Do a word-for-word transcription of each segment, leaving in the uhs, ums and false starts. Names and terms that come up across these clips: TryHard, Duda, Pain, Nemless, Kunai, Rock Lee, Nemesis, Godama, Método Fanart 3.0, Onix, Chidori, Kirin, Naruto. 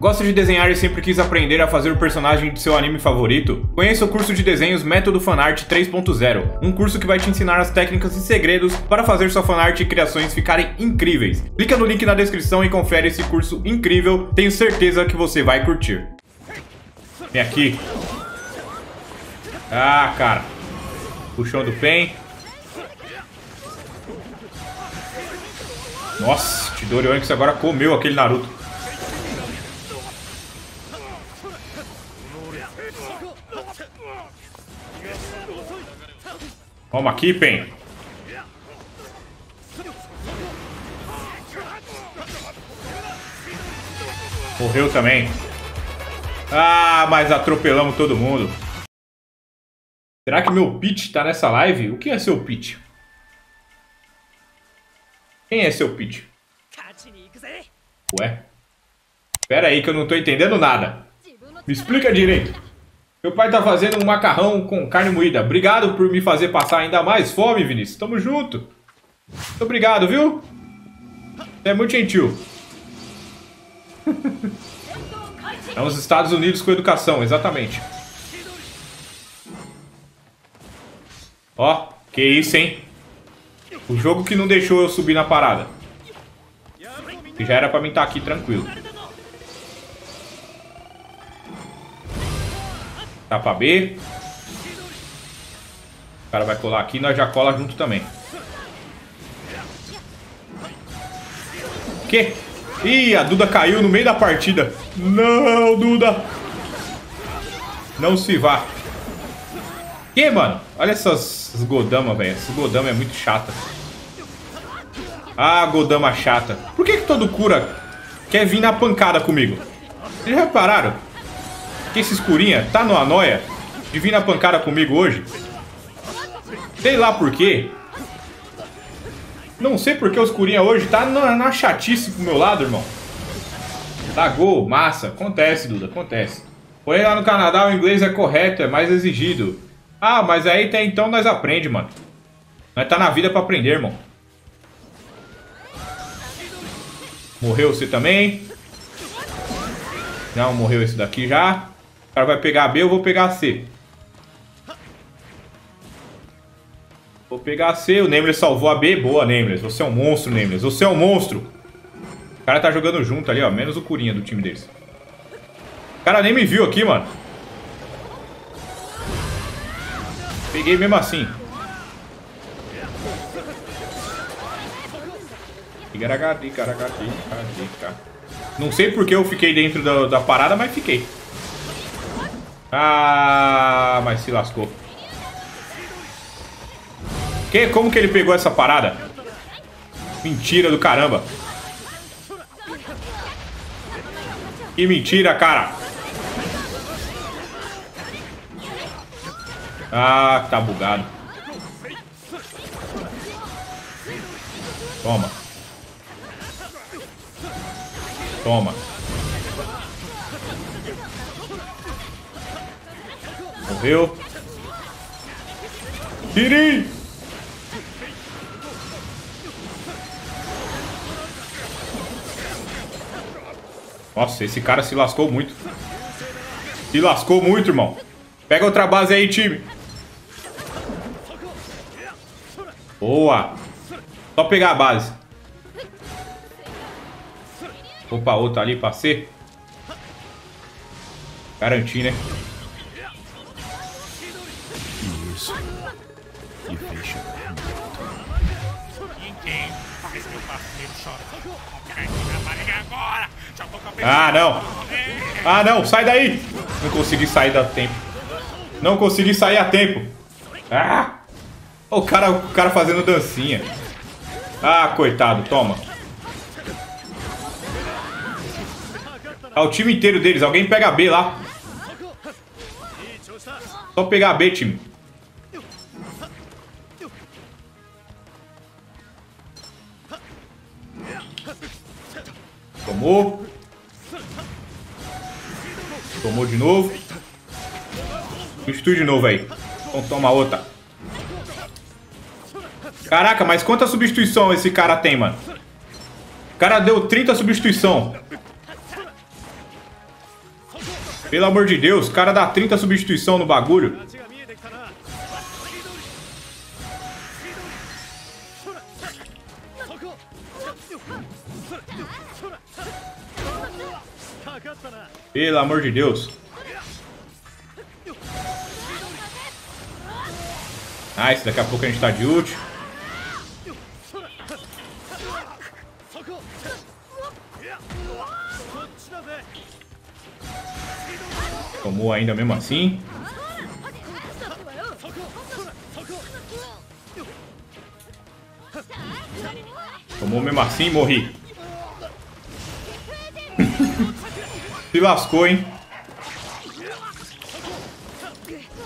Gosto de desenhar e sempre quis aprender a fazer o personagem de seu anime favorito? Conheça o curso de desenhos Método Fanart três ponto zero, um curso que vai te ensinar as técnicas e segredos para fazer sua fanart e criações ficarem incríveis. Clica no link na descrição e confere esse curso incrível, tenho certeza que você vai curtir. Vem aqui. Ah, cara. Puxão do Pain. Nossa, Chidori Onix agora comeu aquele Naruto. Toma aqui, Pain. Morreu também. Ah, mas atropelamos todo mundo. Será que meu pitch tá nessa live? O que é seu pitch? Quem é seu pitch? Ué? Pera aí que eu não tô entendendo nada. Me explica direito. Meu pai tá fazendo um macarrão com carne moída. Obrigado por me fazer passar ainda mais fome, Vinícius. Tamo junto. Muito obrigado, viu? É muito gentil. É os Estados Unidos com educação, exatamente. Ó, que isso, hein? O jogo que não deixou eu subir na parada. Que já era pra mim estar aqui tranquilo. Tapa B. O cara vai colar aqui e nós já cola junto também. Que? Ih, a Duda caiu no meio da partida. Não, Duda. Não se vá. Que, mano? Olha essas Godama, velho. Essas Godama é muito chata. Ah, Godama chata. Por que que todo cura quer vir na pancada comigo? Vocês já repararam? Que esse escurinha tá numa noia de vir na pancada comigo hoje. Sei lá por quê. Não sei por que o escurinha hoje tá na, na chatice pro meu lado, irmão. Dá gol, massa. Acontece, Duda, acontece. Porém, lá no Canadá o inglês é correto, é mais exigido. Ah, mas aí até então nós aprende, mano. Nós tá na vida pra aprender, irmão. Morreu você também. Não, morreu esse daqui já. O cara vai pegar a B, eu vou pegar a C. Vou pegar a C, o Nemless salvou a B. Boa, Nemless. Você é um monstro, Nemless. Você é um monstro. O cara tá jogando junto ali, ó. Menos o curinha do time deles. O cara nem me viu aqui, mano. Peguei mesmo assim. Não sei porque eu fiquei dentro da, da parada, mas fiquei. Ah, mas se lascou. Que? Como que ele pegou essa parada? Mentira do caramba. Que mentira, cara. Ah, tá bugado. Toma. Toma. Morreu. Kirin! Nossa, esse cara se lascou muito. Se lascou muito, irmão. Pega outra base aí, time. Boa. Só pegar a base. Vou pra outra ali, pra C. Garanti, né? Isso. E fecha. Ah, não. Ah, não. Sai daí. Não consegui sair a tempo. Não consegui sair a tempo. Ah. O cara, o cara fazendo dancinha. Ah, coitado. Toma. Ah, o time inteiro deles. Alguém pega a B lá. Só pegar a B, time. Tomou. Tomou de novo. Substitui de novo aí. Então toma outra. Caraca, mas quanta substituição esse cara tem, mano? O cara deu trinta substituição. Pelo amor de Deus, o cara dá trinta substituição no bagulho. Pelo amor de Deus. Nice, daqui a pouco a gente tá de ult. Tomou ainda mesmo assim. Tomou mesmo assim, morri. Se lascou, hein?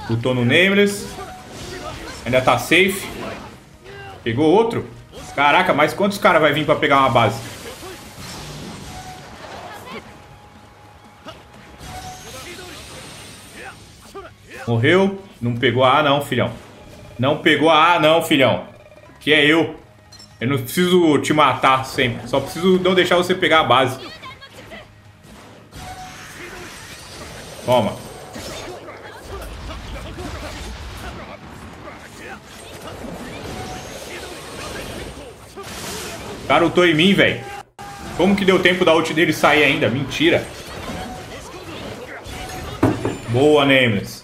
Lutou no Nameless. Ainda tá safe. Pegou outro. Caraca, mas quantos caras vai vir pra pegar uma base? Morreu. Não pegou a A não, filhão. Não pegou a A não, filhão. Que é eu. Eu não preciso te matar sempre. Só preciso não deixar você pegar a base. Toma. O cara lutou em mim, velho. Como que deu tempo da ult dele sair ainda? Mentira. Boa, Nemesis.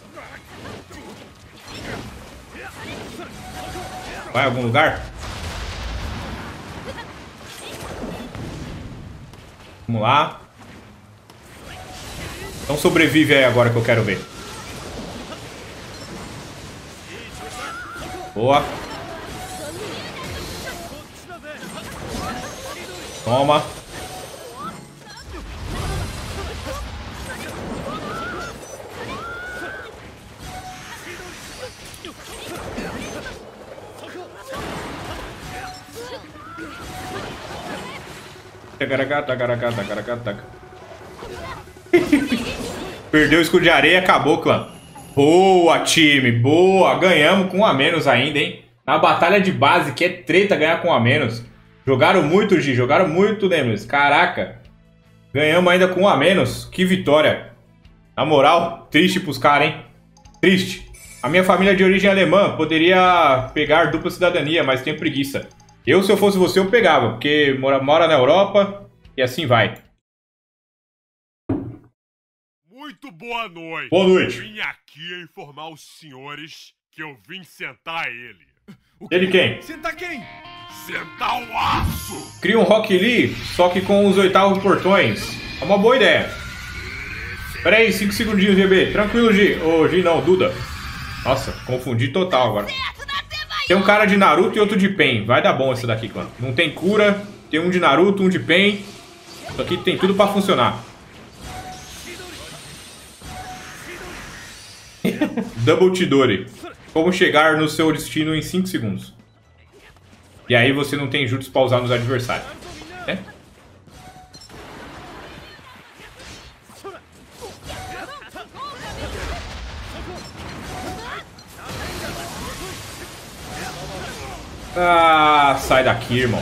Vai a algum lugar? Vamos lá. Então sobrevive aí agora que eu quero ver. Boa. Toma. Perdeu o escudo de areia, acabou, clã. Boa, time, boa. Ganhamos com um a menos ainda, hein? Na batalha de base, que é treta ganhar com um a menos. Jogaram muito, G, jogaram muito, Nemesis. Caraca. Ganhamos ainda com um a menos. Que vitória. Na moral, triste pros caras, hein? Triste. A minha família de origem alemã poderia pegar dupla cidadania, mas tem preguiça. Eu, se eu fosse você, eu pegava, porque mora, mora na Europa e assim vai. Muito boa noite. Boa noite. Eu vim aqui informar os senhores que eu vim sentar ele. O ele quem? Sentar quem? Sentar o aço. Cria um Rock Lee, só que com os oitavos portões. É uma boa ideia. Pera aí, cinco segundinhos, G B. Tranquilo, G. Ô, oh, G não, Duda. Nossa, confundi total agora. Tem um cara de Naruto e outro de Pain. Vai dar bom essa daqui, clã. Não tem cura. Tem um de Naruto, um de Pain. Isso aqui tem tudo pra funcionar. Double Chidori. Como chegar no seu destino em cinco segundos. E aí você não tem jutsu pra usar nos adversários. É? Ah, sai daqui, irmão.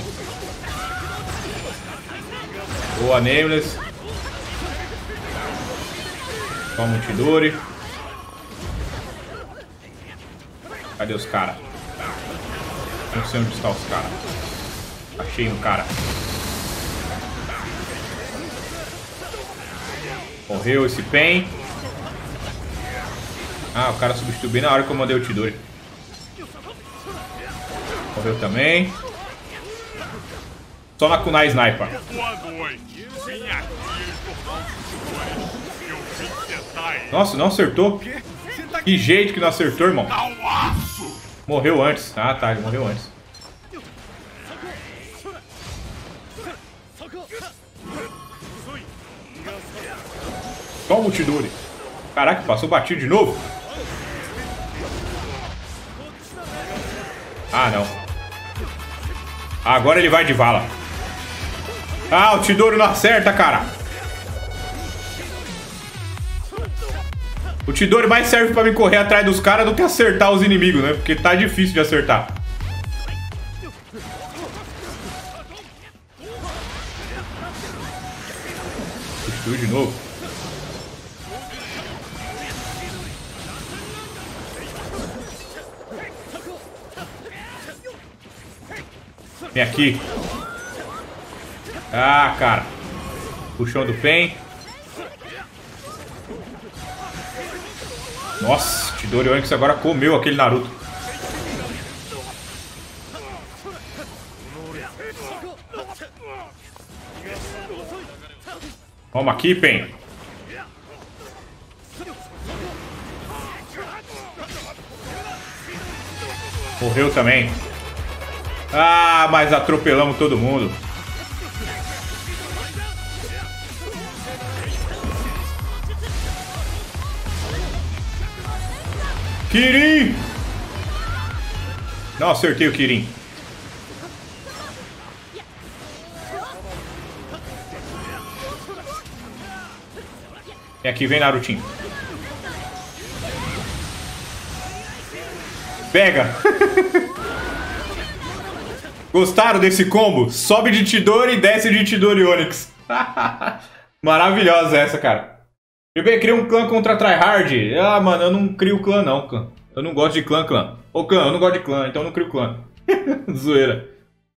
Boa, Nemless. Toma um Chidori. Cadê os caras? Não sei onde estão os caras. Achei um cara. Morreu esse Pain. Ah, o cara substituiu bem na hora que eu mandei o Chidori. Morreu também. Só na Kunai Sniper. Nossa, não acertou. Que jeito que não acertou, irmão. Morreu antes. Ah, tá, ele morreu antes. Toma o Chidori. Caraca, passou batido de novo. Ah, não. Agora ele vai de vala. Ah, o Chidori não acerta, cara. O Chidori mais serve pra me correr atrás dos caras do que acertar os inimigos, né? Porque tá difícil de acertar. Destruiu de novo. Vem aqui. Ah, cara. Puxão do Pain. Nossa, o Chidori Onix agora comeu aquele Naruto. Vamos aqui, Pain. Morreu também. Ah, mas atropelamos todo mundo. Kirin! Não acertei o Kirin. E aqui vem Narutinho. Pega! Gostaram desse combo? Sobe de Chidori e desce de Chidori Onix. Maravilhosa essa, cara. Eu bem, criei um clã contra a TryHard. Ah, mano, eu não crio clã não, clã. Eu não gosto de clã, clã. Ô, clã, eu não gosto de clã, então eu não crio clã. Zoeira.